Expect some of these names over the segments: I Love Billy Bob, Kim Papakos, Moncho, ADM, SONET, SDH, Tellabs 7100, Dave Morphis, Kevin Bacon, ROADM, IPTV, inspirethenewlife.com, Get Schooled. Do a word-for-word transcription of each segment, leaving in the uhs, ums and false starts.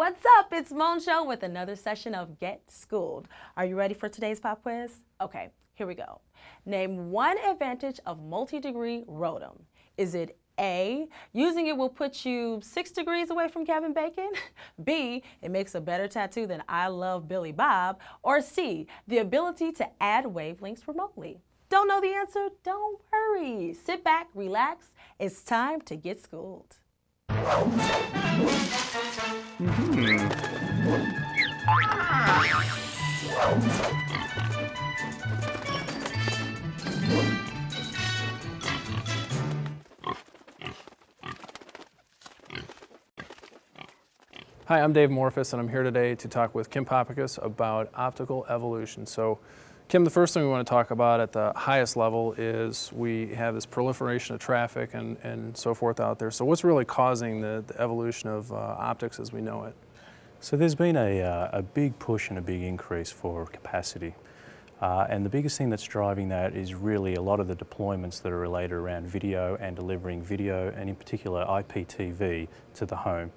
What's up? It's Moncho with another session of Get Schooled. Are you ready for today's pop quiz? Okay, here we go. Name one advantage of multi-degree ROADM. Is it A, using it will put you six degrees away from Kevin Bacon? B, it makes a better tattoo than I Love Billy Bob? Or C, the ability to add wavelengths remotely? Don't know the answer? Don't worry. Sit back, relax. It's time to get schooled. Hi, I'm Dave Morphis, and I'm here today to talk with Kim Papakos about optical evolution. So, Kim, the first thing we want to talk about at the highest level is we have this proliferation of traffic and, and so forth out there. So what's really causing the, the evolution of uh, optics as we know it? So there's been a, uh, a big push and a big increase for capacity. Uh, and the biggest thing that's driving that is really a lot of the deployments that are related around video and delivering video, and in particular I P T V to the home.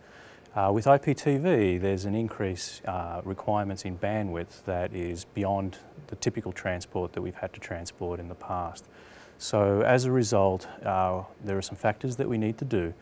Uh, with I P T V, there's an increase uh, requirements in bandwidth that is beyond the typical transport that we've had to transport in the past. So as a result, uh, there are some factors that we need to do.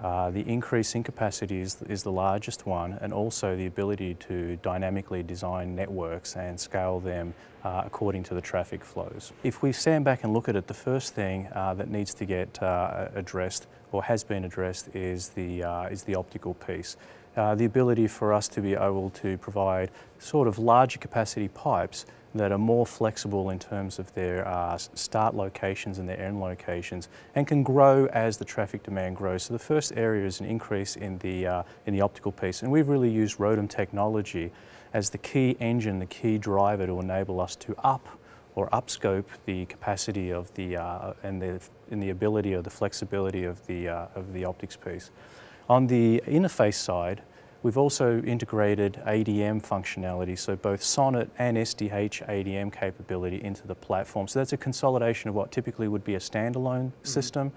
Uh, the increase in capacity is, is the largest one, and also the ability to dynamically design networks and scale them uh, according to the traffic flows. If we stand back and look at it, the first thing uh, that needs to get uh, addressed, or has been addressed, is the, uh, is the optical piece. Uh, the ability for us to be able to provide sort of larger capacity pipes that are more flexible in terms of their uh, start locations and their end locations, and can grow as the traffic demand grows. So the first area is an increase in the, uh, in the optical piece, and we've really used ROADM technology as the key engine, the key driver to enable us to up or upscope the capacity of the, uh, and, the, and the ability or the flexibility of the, uh, of the optics piece. On the interface side, we've also integrated A D M functionality, so both SONET and S D H A D M capability into the platform. So that's a consolidation of what typically would be a standalone mm-hmm. system,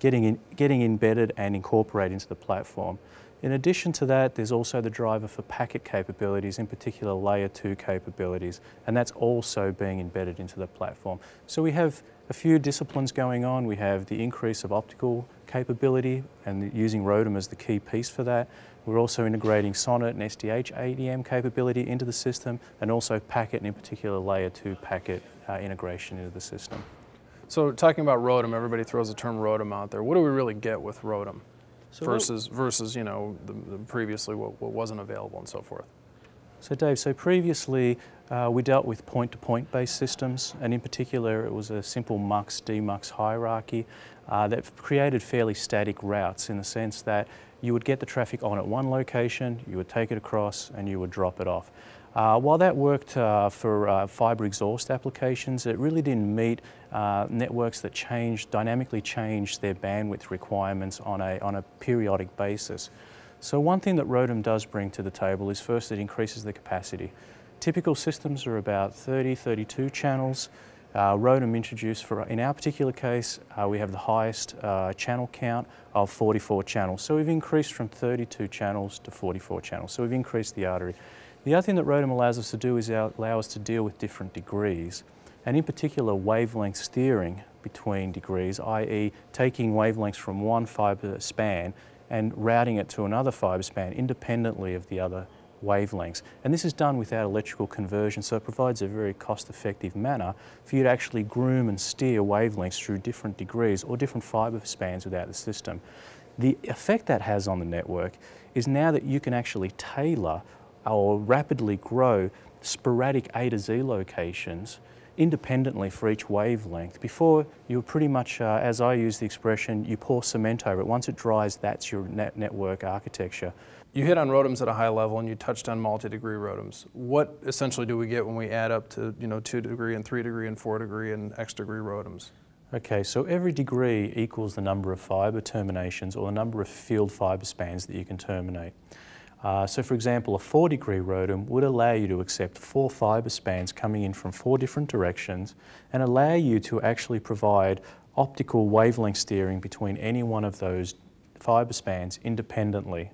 getting, in, getting embedded and incorporated into the platform. In addition to that, there's also the driver for packet capabilities, in particular layer two capabilities, and that's also being embedded into the platform. So we have a few disciplines going on. We have the increase of optical capability and using ROADM as the key piece for that. We're also integrating SONET and S D H A D M capability into the system, and also packet, and in particular layer two packet uh, integration into the system. So talking about ROADM, everybody throws the term ROADM out there. What do we really get with ROADM? So versus, versus, you know, the, the previously what, what wasn't available and so forth. So Dave, so previously uh, we dealt with point-to-point based systems, and in particular it was a simple mux-demux hierarchy uh, that created fairly static routes, in the sense that you would get the traffic on at one location, you would take it across, and you would drop it off. Uh, while that worked uh, for uh, fibre exhaust applications, it really didn't meet uh, networks that changed, dynamically changed their bandwidth requirements on a, on a periodic basis. So one thing that ROADM does bring to the table is, first, it increases the capacity. Typical systems are about thirty, thirty-two channels. Uh, ROADM introduced for, in our particular case, uh, we have the highest uh, channel count of forty-four channels. So we've increased from thirty-two channels to forty-four channels. So we've increased the artery. The other thing that ROADM allows us to do is allow us to deal with different degrees, and in particular wavelength steering between degrees, that is taking wavelengths from one fibre span and routing it to another fibre span independently of the other wavelengths. And this is done without electrical conversion, so it provides a very cost-effective manner for you to actually groom and steer wavelengths through different degrees or different fibre spans without the system. The effect that has on the network is now that you can actually tailor or rapidly grow sporadic A to Z locations independently for each wavelength. Before, you're pretty much, uh, as I use the expression, you pour cement over it. Once it dries, that's your net network architecture. You hit on ROADMs at a high level, and you touched on multi-degree ROADMs. What essentially do we get when we add up to, you know, two degree and three degree and four degree and X degree ROADMs? Okay, so every degree equals the number of fibre terminations, or the number of field fibre spans that you can terminate. Uh, so for example, a four degree ROADM would allow you to accept four fibre spans coming in from four different directions, and allow you to actually provide optical wavelength steering between any one of those fibre spans independently.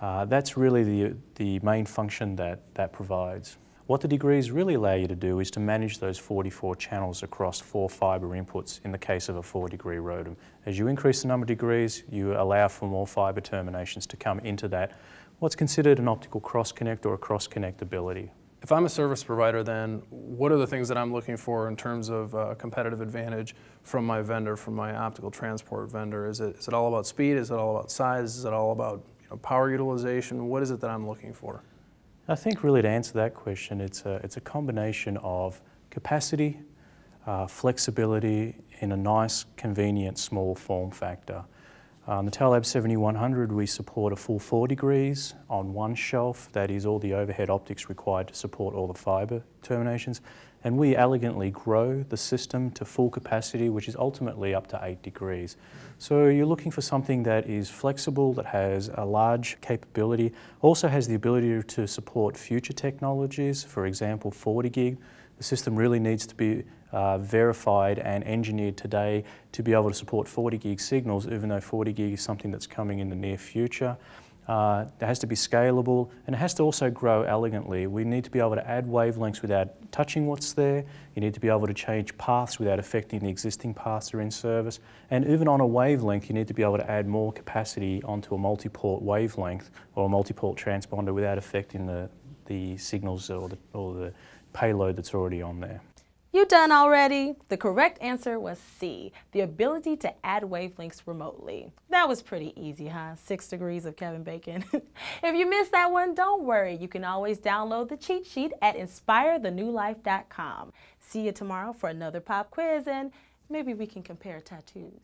Uh, that's really the, the main function that that provides. What the degrees really allow you to do is to manage those forty-four channels across four fibre inputs in the case of a four-degree ROADM. As you increase the number of degrees, you allow for more fibre terminations to come into that, what's considered an optical cross-connect or a cross-connect ability. If I'm a service provider then, what are the things that I'm looking for in terms of uh, competitive advantage from my vendor, from my optical transport vendor? Is it, is it all about speed? Is it all about size? Is it all about you know, power utilization? What is it that I'm looking for? I think really to answer that question, it's a, it's a combination of capacity, uh, flexibility in a nice, convenient, small form factor. On the Tellabs seventy-one hundred, we support a full four degrees on one shelf. That is all the overhead optics required to support all the fibre terminations. And we elegantly grow the system to full capacity, which is ultimately up to eight degrees. So you're looking for something that is flexible, that has a large capability, also has the ability to support future technologies, for example, forty gig. The system really needs to be uh, verified and engineered today to be able to support forty gig signals, even though forty gig is something that's coming in the near future. Uh, it has to be scalable and it has to also grow elegantly. We need to be able to add wavelengths without touching what's there. You need to be able to change paths without affecting the existing paths that are in service. And even on a wavelength, you need to be able to add more capacity onto a multi-port wavelength or a multi-port transponder without affecting the, the signals or the, or the payload that's already on there. You done already? The correct answer was C, the ability to add wavelengths remotely. That was pretty easy, huh? Six degrees of Kevin Bacon. If you missed that one, don't worry. You can always download the cheat sheet at inspire the new life dot com. See you tomorrow for another pop quiz, and maybe we can compare tattoos.